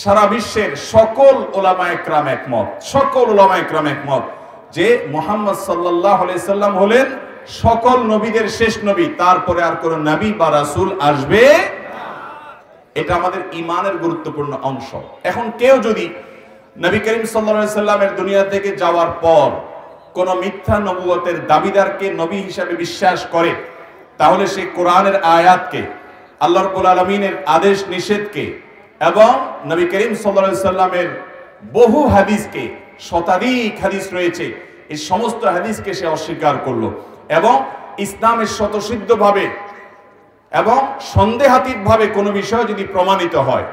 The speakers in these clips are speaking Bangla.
सारा विश्व सकल उलामाए कराम एकमत सकल उलामाए कराम एकमत जे मुहम्मद सल्लल्लाहु अलैहि सल्लाम हलेन सकल नबीदेर शेष नबी तारपरे आर कोनो नबी बा रासूल आसबे ना। एटा आमादेर ईमानेर गुरुत्वपूर्ण अंश। एखन केउ जदि नबी करीम सल्लल्लाहु अलैहि सल्लामेर दुनिया थेके जावार पर कोनो मिथ्या नबुवतेर दाबिदारके नबी हिसेबे विश्वास करे ताहले से कुरानेर आयातके आल्लाह रब्बुल आलामीनेर आदेश निषेधके एवं नबी करीम सल्लल्लाहु अलैहि सल्लामेर बहु हादिसके शताधिक हादिस रयेछे एई समस्त हादिसके से अस्वीकार करलो এবং ইসলামের শতসিদ্ধভাবে এবং সন্দেহাতীতভাবে কোনো বিষয় যদি প্রমাণিত হয়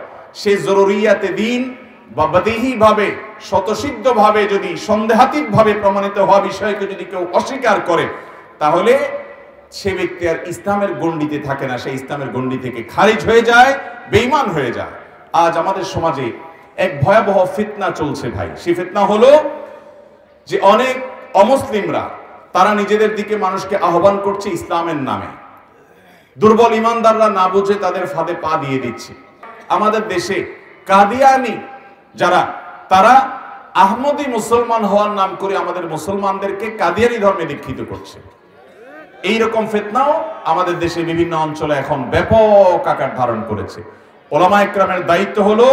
সেই জরুরিয়াতে দিন বা বদিহিভাবে শতসিদ্ধভাবে যদি সন্দেহাতীতভাবে প্রমাণিত হওয়া বিষয়কে যদি কেউ অস্বীকার করে তাহলে সেই ব্যক্তি আর ইসলামের গণ্ডিতে থাকে না, সেই ইসলামের গণ্ডি থেকে খারিজ হয়ে যায়, বেঈমান হয়ে যায়। আজ আমাদের সমাজে এক ভয়াবহ ফিতনা চলছে ভাই। সেই ফিতনা হলো যে অনেক অমুসলিমরা তারা নিজেদের দিকে মানুষকে আহ্বান করছে ইসলামের নামে, দুর্বল ইমানদাররা না বুঝে তাদের ফাঁদে পা দিয়ে দিচ্ছে। আমাদের দেশে কাদিয়ানি যারা তারা আহমদী মুসলমান হওয়ার নাম করে আমাদের মুসলমানদেরকে কাদিয়ানি ধর্মে দীক্ষিত করছে। এই রকম ফিতনাও আমাদের দেশে বিভিন্ন অঞ্চলে এখন ব্যাপক আকার ধারণ করেছে। ওলামা একরামের দায়িত্ব হলো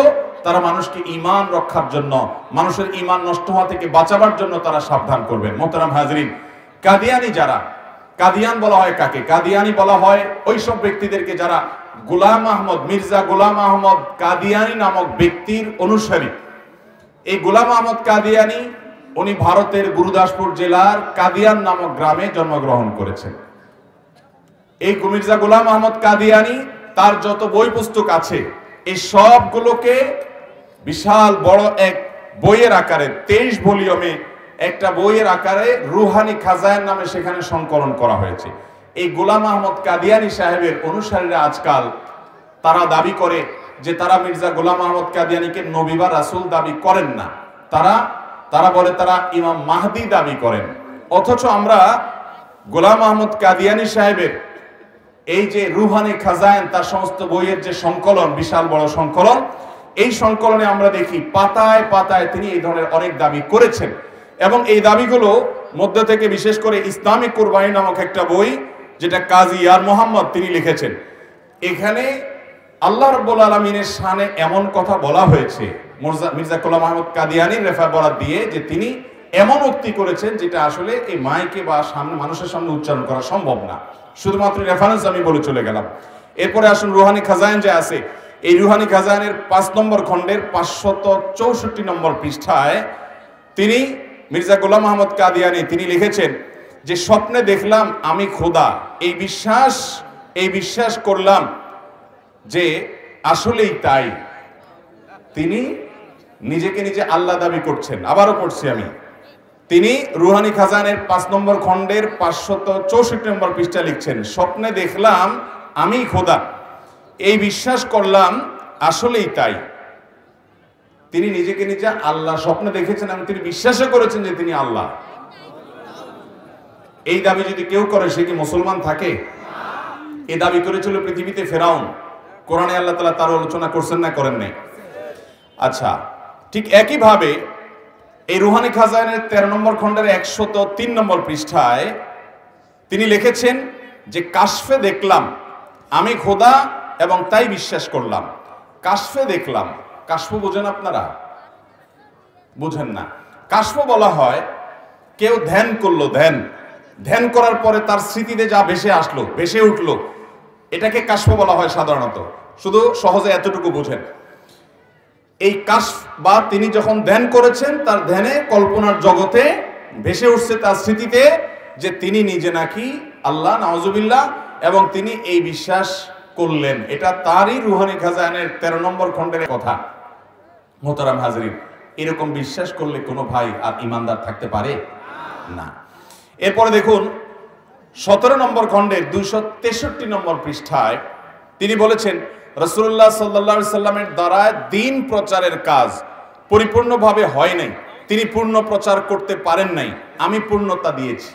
তারা মানুষকে ঈমান রক্ষার জন্য, মানুষের ঈমান নষ্ট হওয়া থেকে বাঁচাবার জন্য তারা সাবধান করবেন। মোহতারাম হাজরিন, কাদিয়ানি যারা, কাদিয়ান বলা হয় কাকে? কাদিয়ানি বলা হয় ওই সব ব্যক্তিদেরকে যারা গোলাম আহমদ, মির্জা গোলাম আহমদ কাদিয়ানি নামক ব্যক্তির অনুসারী। এই গোলাম আহমদ কাদিয়ানি উনি ভারতের গুরুদাসপুর জেলার কাদিয়ান নামক গ্রামে জন্মগ্রহণ করেছেন। এই মির্জা গোলাম আহমদ কাদিয়ানি তার যত বই পুস্তক আছে এই সবগুলোকে বিশাল বড় এক বইয়ের আকারে 23 ভলিউমে একটা বইয়ের আকারে রুহানি খাজাইন নামে সেখানে সংকলন করা হয়েছে। এই গোলাম আহমদ কাদিয়ানি সাহেবের অনুসারীরা আজকাল তারা দাবি করে যে তারা মির্জা গোলাম আহমদ কাদিয়ানিকে নবী বা রাসূল দাবি করেন না, তারা বলে তারা ইমাম মাহদি দাবি করেন। অথচ আমরা গোলাম আহমদ কাদিয়ানি সাহেবের এই যে রুহানি খাজাইন, তার সমস্ত বইয়ের যে সংকলন, বিশাল বড় সংকলন, এই সংকলনে আমরা দেখি পাতায় পাতায় তিনি এই ধরনের অনেক দাবি করেছেন। এবং এই দাবিগুলো মধ্যে থেকে বিশেষ করে ইসলামিক কুরবানি নামক একটা বই যেটা কাজী আর মোহাম্মদ তিনি লিখেছেন, এখানে আল্লাহ রাব্বুল আলামিনের শানে এমন কথা বলা হয়েছে মির্জা গোলাম আহমদ কাদিয়ানি রেফা বরাত দিয়ে যে তিনি এমন উক্তি করেছেন যেটা আসলে এই মাইকে বা সামনে মানুষের সামনে উচ্চারণ করা সম্ভব না, শুধুমাত্র রেফারেন্স আমি বলে চলে গেলাম। এরপরে আসুন রুহানি খাজাইন যে আছে, এই রুহানি খাজাইনের 5 নম্বর খণ্ডের 564 নম্বর পৃষ্ঠায় তিনি মির্জা গোলাম আহমদ কাদিয়ানি তিনি লিখেছেন যে স্বপ্নে দেখলাম আমি খোদা, এই বিশ্বাস করলাম যে আসলেই তাই। তিনি নিজেকে নিজে আল্লাহ দাবি করছেন। আবারও পড়ছি আমি, তিনি রুহানি খাজানের 5 নম্বর খণ্ডের 564 নম্বর পৃষ্ঠা লিখছেন, স্বপ্নে দেখলাম আমি খোদা, এই বিশ্বাস করলাম আসলেই তাই। তিনি নিজেকে নিজে আল্লাহ স্বপ্নে দেখেছেন এবং তিনি বিশ্বাসও করেছেন যে তিনি আল্লাহ। এই দাবি যদি কেউ করে সে কি মুসলমান থাকে? এই দাবি করেছিল পৃথিবীতে ফেরাউন। কোরআনে আল্লাহ তাআলা তার আলোচনা করছেন না, করেন নাই? আচ্ছা, ঠিক একইভাবে এই রুহানি খাজাইনের 13 নম্বর খণ্ডের 103 নম্বর পৃষ্ঠায় তিনি লিখেছেন যে কাশফে দেখলাম আমি খোদা এবং তাই বিশ্বাস করলাম। কাশফে দেখলাম, কাশফ বুঝেন আপনারা? বুঝেন না? কাশফ বলা হয় কেউ ধ্যান করলো, ধ্যান করার পরে তার স্মৃতিতে যা ভেসে আসলো, ভেসে উঠলো, এটাকে কাশফ বলা হয় সাধারণত। শুধু সহজে এতটুকু বুঝেন। এই কাশফ বা তিনি যখন ধ্যান করেছেন তার ধ্যানে কল্পনার জগতে ভেসে উঠছে তার স্মৃতিতে যে তিনি নিজে নাকি আল্লাহ, নাউজুবিল্লাহ, এবং তিনি এই বিশ্বাস করলেন। এটা তারই রুহানি খাজাইনের 13 নম্বর খণ্ডের কথা। মোহতারাম হাজরিন, এরকম বিশ্বাস করলে কোনো ভাই আর ইমানদার থাকতে পারে না। এরপরে দেখুন 17 নম্বর খণ্ডের 263 নম্বর পৃষ্ঠায় তিনি বলেছেন রাসূলুল্লাহ সাল্লাল্লাহু আলাইহি সাল্লামের দ্বারা দিন প্রচারের কাজ পরিপূর্ণভাবে হয় নাই, তিনি পূর্ণ প্রচার করতে পারেন নাই, আমি পূর্ণতা দিয়েছি।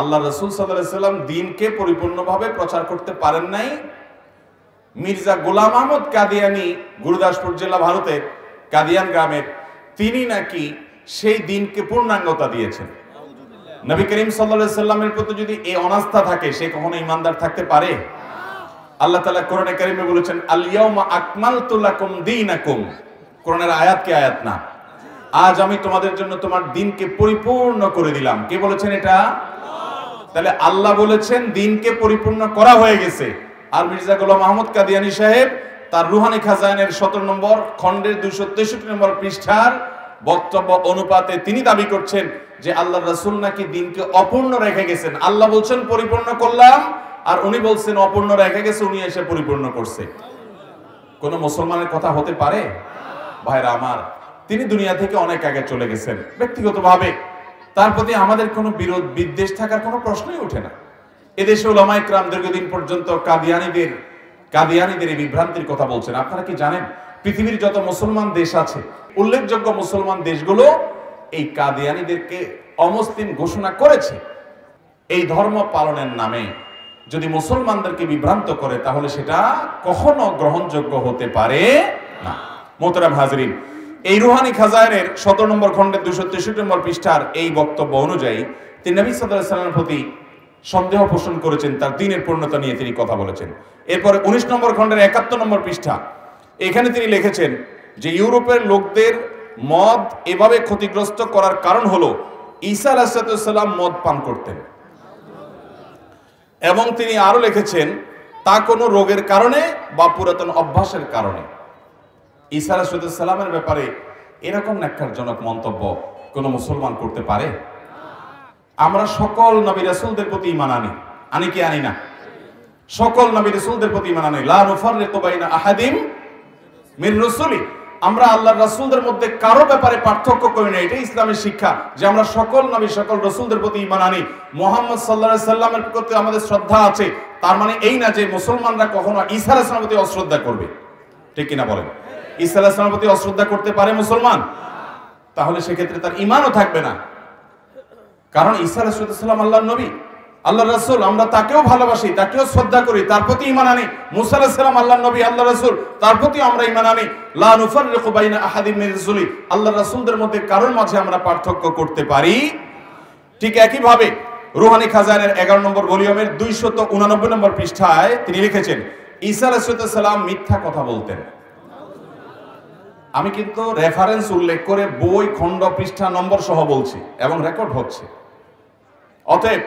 আল্লাহ রাসূল সাল্লাল্লাহু আলাইহি সাল্লাম দ্বীনকে পরিপূর্ণভাবে প্রচার করতে পারেন নাই, मिर्जा गुलाम आहमद कादियानी गुरुदासपुर जिला भारते कादियान ग्रामे तिनी नाकि सेई दिनके पूर्णांगता दिएछेन। नबी करीम सल्लल्लाहु अलैहि वसल्लमेर प्रति यदि ए अनास्था थाके से कखनो ईमानदार थाकते पारे। आल्लाह ताआला कुराने करीमे बोलेछेन आल याउमा आकमालतु लाकुम दीनाकुम। कुरानेर आयात के आयात ना, आज आमी तोमादेर जन्य तोमार दिनके परिपूर्ण करे दिलाम। के बोलेछेन एटा? ताहले आल्लाह बोलेछेन दिनके परिपूर्ण करा हये गेछे। আর মির্জা গোলাম আহমদ কাদিয়ানি সাহেব তার রুহানি খাজাইনের ১৭ নম্বর খণ্ডের ২৬৩ নম্বর পৃষ্ঠার বক্তব্য অনুপাতে তিনি দাবি করছেন যে আল্লাহর রাসূল নাকি দিনকে অপূর্ণ রেখে গেছেন। আল্লাহ বলছেন পরিপূর্ণ করলাম, আর উনি বলছেন অপূর্ণ রেখে গেছে, উনি এসে পরিপূর্ণ করছে। কোন মুসলমানের কথা হতে পারে? ভাইরা আমার, তিনি দুনিয়া থেকে অনেক আগে চলে গেছেন। ব্যক্তিগতভাবে তার প্রতি আমাদের কোনো বিরোধ বিদ্বেষ থাকার কোনো প্রশ্নই ওঠে না। এদেশে উলামায়ে কেরাম দীর্ঘদিন পর্যন্ত কাদিয়ানিদের বিভ্রান্তির কথা বলছেন। আপনারা কি জানেন পৃথিবীর যত মুসলমান দেশ আছে উল্লেখযোগ্য মুসলমান দেশগুলো এই কাদিয়ানিদেরকে অমুসলিম ঘোষণা করেছে। এই ধর্ম পালনের নামে যদি মুসলমানদেরকে বিভ্রান্ত করে তাহলে সেটা কখনো গ্রহণযোগ্য হতে পারে না। মোহতারাম হাজেরিন, এই রুহানি খাজাইনের ১৭ নম্বর খণ্ডের ২৬৩ নম্বর পৃষ্ঠার এই বক্তব্য অনুযায়ী তিনি নবী সাল্লাল্লাহু আলাইহি ওয়াসাল্লামের প্রতি সন্দেহ পোষণ করেছেন, তার দিনের পূর্ণতা নিয়ে তিনি কথা বলেছেন। এরপরে ১৯ নম্বর খণ্ডের ৭১ নম্বর পৃষ্ঠা এখানে তিনি লিখেছেন যে ইউরোপের লোকদের মদ এভাবে ক্ষতিগ্রস্ত করার কারণ হলো ঈসা আলাইহিস সালাম মদ পান করতেন। এবং তিনি আরো লিখেছেন তা কোনো রোগের কারণে বা পুরাতন অভ্যাসের কারণে। ঈসা আলাইহিস সালামের ব্যাপারে এরকম ন্যাক্কারজনক মন্তব্য কোনো মুসলমান করতে পারে? আমরা সকল নবী রাসূলদের প্রতি ঈমান আনি কি আনি না? সকল নবী রাসূলদের প্রতি ঈমান আনি। লা নুফাররিকু বাইনা আহাদিম মিন রাসূলি। আমরা আল্লাহর রাসূলদের মধ্যে কারো ব্যাপারে পার্থক্য করি না। এটা ইসলামের শিক্ষা যে আমরা সকল নবী সকল রাসূলদের প্রতি ঈমান আনি। মুহাম্মদ সাল্লাল্লাহু আলাইহি সাল্লামের প্রতি আমাদের শ্রদ্ধা আছে, তার মানে এই না যে মুসলমানরা কখনো ঈসা আলাইহিস সালামের প্রতি অশ্রদ্ধা করবে। ঠিক কি না বলেন? ঈসা আলাইহিস সালামের প্রতি অশ্রদ্ধা করতে পারে মুসলমান? তাহলে সে ক্ষেত্রে তার ঈমানও থাকবে না। কারণ ঈসা আলাইহিস সালাম আল্লাহর নবী, আল্লাহর রাসূল, আমরা তাকেও ভালোবাসি, তাকেও শ্রদ্ধা করি, তার প্রতি ঈমান আনি। মুসা আলাইহিস সালাম আল্লাহর নবী, আল্লাহর রাসূল, তার প্রতি আমরা ঈমান আনি। লা নুফাররিকু বাইনা আহাদিম মিন রাসূলি। আল্লাহর রাসূলদের মধ্যে কারোর মাঝে আমরা পার্থক্য করতে পারি। ঠিক একই ভাবে রুহানি খাজাইনের ১১ নম্বর ভলিউমের ২৮৯ নম্বর পৃষ্ঠায় তিনি লিখেছেন ঈসা আলাইহিস সালাম মিথ্যা কথা বলতেন। আমি কিন্তু রেফারেন্স উল্লেখ করে বই খণ্ড পৃষ্ঠা নম্বর সহ বলছি এবং রেকর্ড হচ্ছে। অতএব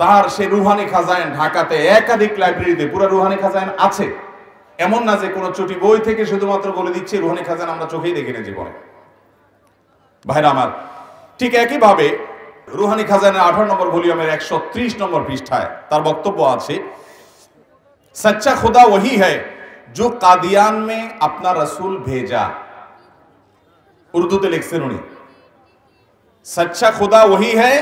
তার সেই রুহানি খাজাইন ঢাকাতে একাধিক লাইব্রেরিতে পুরো রুহানি খাজাইন আছে। এমন না যে কোনো চুটি বই থেকে শুধুমাত্র বলে দিচ্ছে রুহানি খাজাইন আমরা চোখেই দেখি না জীবনে। ভাইরা আমার, ঠিক একইভাবে রুহানি খাজাইনের ১৮ নম্বর ভলিউমের ১৩০ নম্বর পৃষ্ঠায় তার বক্তব্য আছে সচ্চা খুদা ওহি হ্যায় जो कादियान में अपना रसूल भेजा। उर्दू ते लिखते उन्हें सच्चा खुदा वही है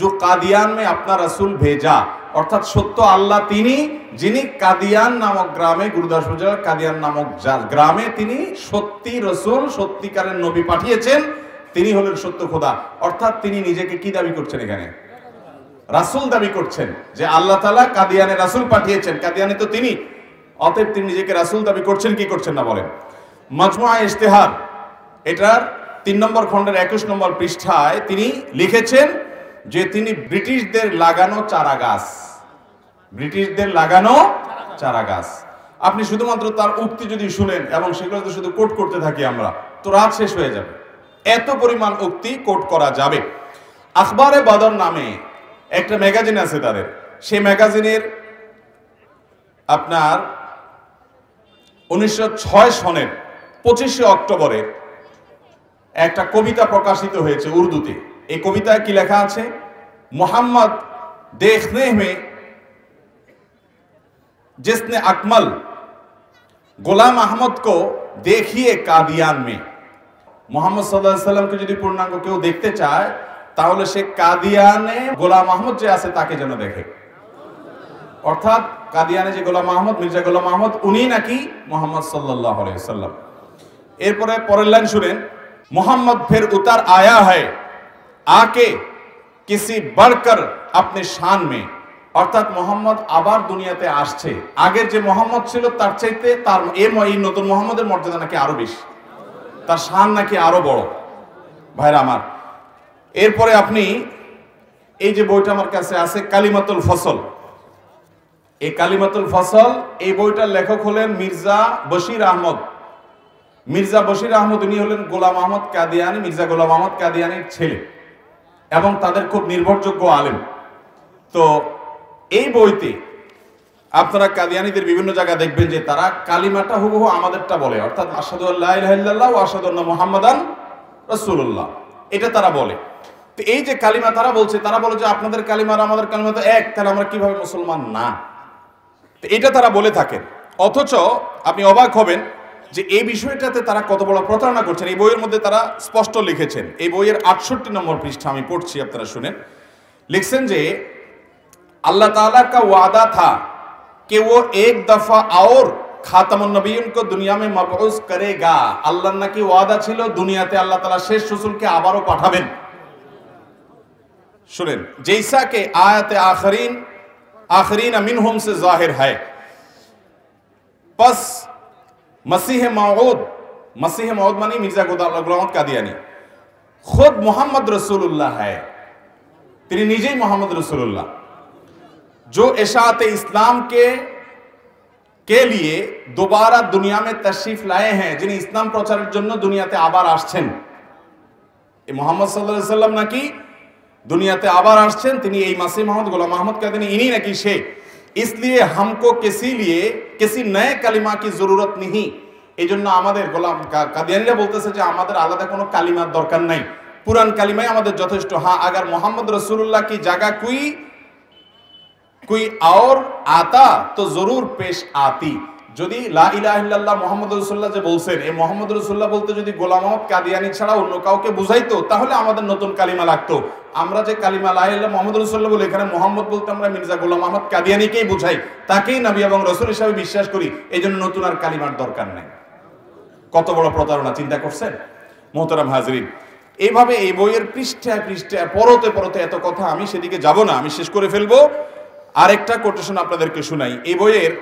जो कादियान में अपना रसूल भेजा। अर्थात सत्य आल्ला तिनी जिनी कादियान नामक ग्रामे गुरुदासपुर जिलार कादियान नामक ग्रामे तिनी सत्य रसूल सत्यिकारेर नबी पाठियेछेन। तिनी हलेन सत्य खुदा। अर्थात तिनी निजेके कि दाबी करछेन? एखाने रसूल दाबी करछेन जे आल्ला ताआला कादियाने रसूल पाठियेछेन। कादियाने तो तिनी, অতএব তিনি নিজেকে রাসূল দাবি করছেন কি করছেন না বলেন? মাজমুআ ইশতিহার এটার ৩ নম্বর খণ্ডের ২১ নম্বর পৃষ্ঠায় তিনি লিখেছেন যে তিনি ব্রিটিশদের লাগানো চারা গাছ। আপনি শুধুমাত্র তার উক্তি যদি শুনেন এবং সেগুলো তো শুধু কোট করতে থাকি আমরা, তো রাত শেষ হয়ে যাবে। এত পরিমাণ উক্তি কোট করা যাবে। আখবারে বাদর নামে একটা ম্যাগাজিন আছে তাদের, সেই ম্যাগাজিনের আপনার ১৯০৬ সনের ২৫শে অক্টোবরে একটা কবিতা প্রকাশিত হয়েছে উর্দুতে। এই কবিতায় কি লেখা আছে? মোহাম্মদ দেখনে মে জিসনে আকমল গোলাম আহমদ কো দেখিয়ে কাদিয়ান মে। মোহাম্মদ সাল্লাল্লাহু আলাইহি সাল্লামকে যদি পূর্ণাঙ্গ কেউ দেখতে চায় তাহলে সে কাদিয়ানে গোলাম আহমদ যে আছে তাকে যেন দেখে। অর্থাৎ কাদিয়ানে যে গোলাম আহমদ, মির্জা গোলাম আহমদ, উনি নাকি মোহাম্মদ সাল্লাল্লাহু আলাইহি সাল্লাম। এরপরে পরের লাইন শুনেন, মোহাম্মদ ফের উতার আয়া হ্যায় আকে কিসি বড়কর আপনি শান মে। অর্থাৎ মোহাম্মদ আবার দুনিয়াতে আসছে। আগের যে মোহাম্মদ ছিল তার চাইতে তার এই নতুন মোহাম্মদের মর্যাদা নাকি আরো বেশি, তার শান নাকি আরো বড়। ভাইরা আমার, এরপরে আপনি এই যে বইটা আমার কাছে আছে কালিমাতুল ফসল, এই কালিমাতুল ফসল এই বইটার লেখক হলেন মির্জা বশির আহমদ। মির্জা বশির আহমদ উনি হলেন গোলাম আহমদ কাদিয়ানি, মির্জা গোলাম আহমদ কাদিয়ানির ছেলে এবং তাদের খুব নির্ভরযোগ্য আলেম। তো এই বইতে আপনারা কাদিয়ানিদের বিভিন্ন জায়গা দেখবেন যে তারা কালিমাটা হুবহু আমাদেরটা বলে, অর্থাৎ আশহাদু আল্লা ইলাহা ইল্লাল্লাহ ওয়া আশহাদু আন্না মুহাম্মাদান রাসূলুল্লাহ, এটা তারা বলে। তো এই যে কালিমা তারা বলছে, তারা বলে যে আপনাদের কালিমা আর আমাদের কালিমা তো এক, তাহলে আমরা কিভাবে মুসলমান না? তো এটা তারা বলে থাকেন। অথচ আপনি অবাক হবেন যে এই বিষয়টাতে তারা কত বড় প্রতারণা করছেন। এই বইয়ের মধ্যে তারা স্পষ্ট লিখেছেন, এই বইয়ের ৬৮ নম্বর পৃষ্ঠা আমি পড়ছি, আপনারা শুনেন। লিখছেন যে अल्लाह ताला का वादा था कि वो एक दफा और खातमुन नबीन को दुनिया में मबऊस करेगा। अल्लाह ना की वादा छिलो दुनियाते अल्लाह ताला शेष रसूल के आबारो पाठाबेन। सुनें, जैसा कि आयत आखरीन मिनहुम से जाहिर है, बस मसीह मौद मानी मिर्जा गुलाम अहमद कादियानी खुद मोहम्मद रसूलुल्लाह है, तेरी निजे मोहम्मद रसूलुल्लाह जो इशाअत इस्लाम के लिए दोबारा दुनिया में तशरीफ लाए हैं, जिन्हें इस्लाम प्रचार दुनियाते आबार आसछेन। ए मोहम्मद सल्लल्लाहु अलैहि वसल्लम ना कि दुनियाते आबार आसछेन, तिनी ए मसीह मोहम्मद गुलाम अहमद कादियानी इन्हीं ना कि शे। इसलिए हमको किसी नए कलिमा की जरूरत नहीं। एजन्य आमादेर गोलाम कादियानीरा बोलतेछे जे आमादेर आलादा कोनो कलिमार दरकार नहीं, पुरान कलिमाई आमादेर यथेष्ट। हाँ, अगर मोहम्मद रसूलुल्लाह की जगह कोई और आता तो जरूर पेश आती। যদি লা ইলাহা ইল্লাল্লাহ মুহাম্মাদুর রাসূলুল্লাহ যে বলেন, এই মুহাম্মাদুর রাসূলুল্লাহ বলতে যদি গোলাম আহমদ কাদিয়ানি ছাড়া অন্য কাউকে বুঝাইতো তাহলে আমাদের নতুন কালিমা লাগতো। আমরা যে কালিমা লা ইলাহা ইল্লাল্লাহ মুহাম্মাদুর রাসূলুল্লাহ বলি, এখানে মুহাম্মদ বলতে আমরা মির্জা গোলাম আহমদ কাদিয়ানিকেই বুঝাই, তাকেই নবী এবং রাসূল হিসেবে বিশ্বাস করি। এইজন্য নতুন আর কালিমার দরকার নাই। কত বড় প্রতারণা চিন্তা করছেন মুহতারাম হাজরিন। এইভাবে এই বইয়ের পৃষ্ঠায় পৃষ্ঠায় পরতে পরতে এত কথা, আমি সেদিকে যাব না, আমি শেষ করে ফেলবো। আরেকটা কোটেশন আপনাদেরকে শোনাই। এই বইয়ের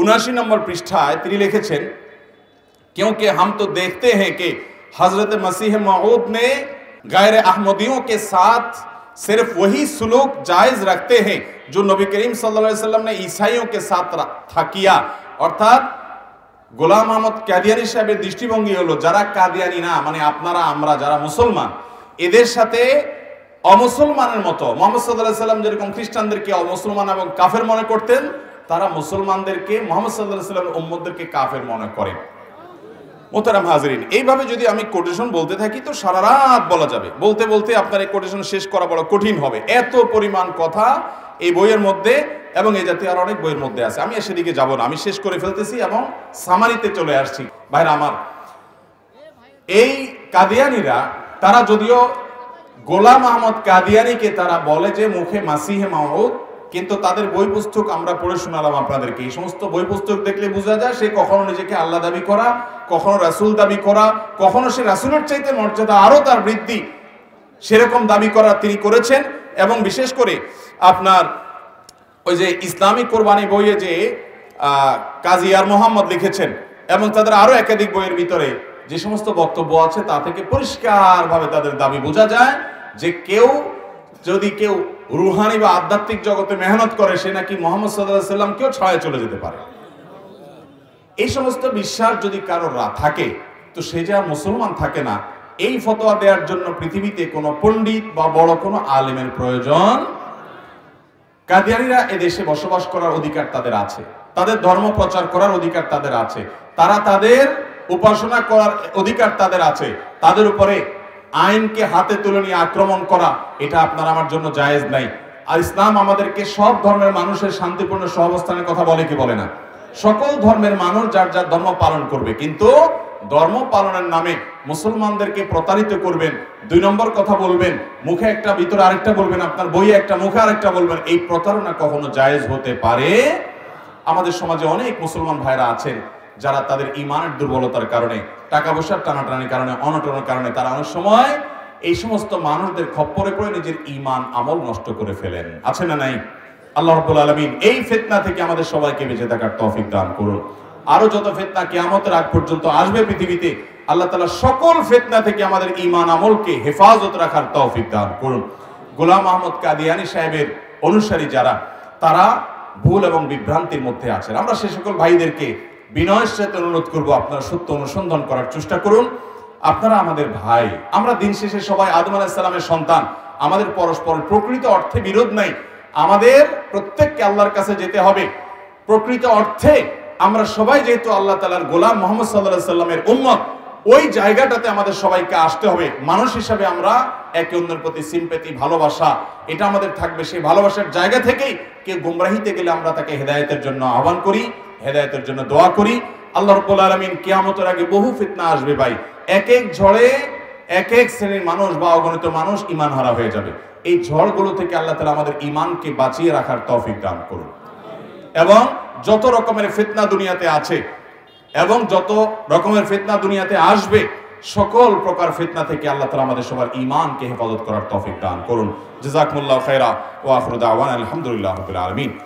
79 নম্বর পৃষ্ঠায় তিনি লিখেছেন, क्योंकि हम तो देखते हैं कि हजरत मसीह मऊद ने गैर अहमदियों के साथ सिर्फ वही सुलूक जायज रखते हैं जो नबी करीम सल्लल्लाहु अलैहि वसल्लम ने ईसाइयों के साथ था किया। अर्थात গোলাম আহমদ কাদিয়ানি সাহেবের দৃষ্টিভঙ্গি হলো যারা কাদিয়ানি না, মানে আপনারা আমরা যারা মুসলমান, এদের সাথে অমুসলমানের মতো। মোহাম্মদ সাল্লাল্লাহু আলাইহি সাল্লাম যেরকম খ্রিস্টানদেরকে অমুসলমান এবং কাফের মনে করতেন, তারা মুসলমানদেরকে মোহাম্মদ সাল্লাল্লাহু আলাইহি সাল্লামের উম্মতদেরকে কাফের মনে করেন। মোহতারাম হাজরিন, এইভাবে যদি আমি কোটেশন বলতে থাকি তো সারা রাত বলা যাবে। বলতে বলতে আপনার এই কোটেশন শেষ করা বড় কঠিন হবে। এত পরিমাণ কথা এই বইয়ের মধ্যে এবং এই জাতীয় আর অনেক বইয়ের মধ্যে আছে। আমি সেদিকে যাব না, আমি শেষ করে ফেলতেছি এবং সামারিতে চলে আসছি। ভাইরা আমার, এই কাদিয়ানিরা তারা যদিও গোলাম আহমদ কাদিয়ানিকে তারা বলে যে মুখে মাসিহে মাউদ, কিন্তু তাদের বই পুস্তক আমরা পড়ে শোনালাম আপনাদেরকে। এই সমস্ত বই পুস্তক দেখলে বোঝা যায় সে কখনো নিজেকে আল্লাহ দাবি করা, কখনো রাসূল দাবি করা, কখনো সে রাসূলের চাইতে মর্যাদা আরো তার বৃদ্ধি, সেরকম দাবি করা তিনি করেছেন। এবং বিশেষ করে আপনার ওই যে ইসলামিক কোরবানি বইয়ে যে কাজী আর মোহাম্মদ লিখেছেন এবং তাদের আরো একাধিক বইয়ের ভিতরে যে সমস্ত বক্তব্য আছে তা থেকে পরিষ্কারভাবে তাদের দাবি বোঝা যায় যে যদি কেউ রুহানি বা আধ্যাত্মিক জগতে মেহনত করে সে নাকি মুহাম্মদ সাল্লাল্লাহু আলাইহি সাল্লামকেও ছাড়াই চলে যেতে পারে। এই সমস্ত বিশ্বাস যদি কারোর থাকে তো সে যে মুসলমান থাকে না, এই ফতোয়া দেওয়ার জন্য পৃথিবীতে কোনো পণ্ডিত বা বড় কোনো আলেমের প্রয়োজন। কাদিয়ানিরা এদেশে বসবাস করার অধিকার তাদের আছে, তাদের ধর্ম প্রচার করার অধিকার তাদের আছে, তারা তাদের উপাসনা করার অধিকার তাদের আছে। তাদের উপরে আইনকে হাতে তুলে নিয়ে আক্রমণ করা এটা আপনার আমার জন্য জায়েজ নাই। আর ইসলাম আমাদেরকে সব ধর্মের মানুষের শান্তিপূর্ণ সহাবস্থানের কথা বলে, কি বলে না? সকল ধর্মের মানুষ যার যার ধর্ম পালন করবে, কিন্তু ধর্ম পালনের নামে মুসলমানদেরকে প্রতারিত করবেন, দুই নম্বর কথা বলবেন, মুখে একটা ভিতরে আরেকটা বলবেন, আপনার বইয়ে একটা মুখে আরেকটা বলবেন, এই প্রতারণা কখনো জায়েজ হতে পারে। আমাদের সমাজে অনেক মুসলমান ভাইরা আছেন যারা তাদের ইমানের দুর্বলতার কারণে, টাকা পয়সার টানাটানির কারণে, অনটনের কারণে তারা অনেক সময় এই সমস্ত মানুষদের খপ্পরে পড়ে নিজের ইমান আমল নষ্ট করে ফেলেন। আছে না নাই? আল্লাহ রাব্বুল আলামিন এই ফিতনা থেকে আমাদের সবাইকে বেঁচে থাকার তৌফিক দান করুন। আরো যত ফিতনা কিয়ামতের আগ পর্যন্ত আসবে পৃথিবীতে, আল্লাহ তাআলা সকল ফিতনা থেকে আমাদের ঈমান আমলকে হেফাজত রাখার তৌফিক দান করুন। গোলাম আহমদ কাদিয়ানি সাহেবের অনুসারী যারা, তারা ভুল এবং বিভ্রান্তির মধ্যে আছেন, আমরা সেই সকল ভাইদেরকে বিনয়ের সাথে অনুরোধ করব, আপনারা সত্য অনুসন্ধান করার চেষ্টা করুন। আপনারা আমাদের ভাই, আমরা দিন শেষে সবাই আদম আলাইহিস সালামের সন্তান, আমাদের পরস্পর প্রকৃত অর্থে বিরোধ নাই, আমাদের প্রত্যেককে আল্লাহর কাছে যেতে হবে প্রকৃত অর্থে। আমরা সবাই যেহেতু আল্লাহ তাআলার গোলাম মুহাম্মদ সাল্লাল্লাহু আলাইহি সাল্লামের উম্মত, ওই জায়গাটাতে আমাদের সবাইকে আসতে হবে। মানুষ হিসাবে আমরা একে অন্যের প্রতি সিম্পেথি, ভালোবাসা এটা আমাদের থাকবে। সেই ভালোবাসার জায়গা থেকেই কেউ গুমরাহিতে গেলে আমরা তাকে হেদায়েতের জন্য আহ্বান করি, হেদায়েতের জন্য দোয়া করি। আল্লাহ রাব্বুল আলামিন কিয়ামতের আগে বহু ফিতনা আসবে ভাই, এক এক ঝড়ে এক এক শ্রেণীর মানুষ বা অগণিত মানুষ ঈমান হারা হয়ে যাবে। এই ঝড়গুলো থেকে আল্লাহ তাআলা আমাদের ঈমানকে বাঁচিয়ে রাখার তৌফিক দান করুন। এবং যত রকমের ফিতনা দুনিয়াতে আছে এবং যত রকমের ফিতনা দুনিয়াতে আসবে, সকল প্রকার ফিতনা থেকে আল্লাহ তাআলা আমাদের সবার ঈমানকে হেফাজত করার তৌফিক দান করুন। জাযাকুমুল্লাহু খাইরা ওয়া আখিরু দাওয়ানা আলহামদুলিল্লাহি রাব্বিল আলামিন।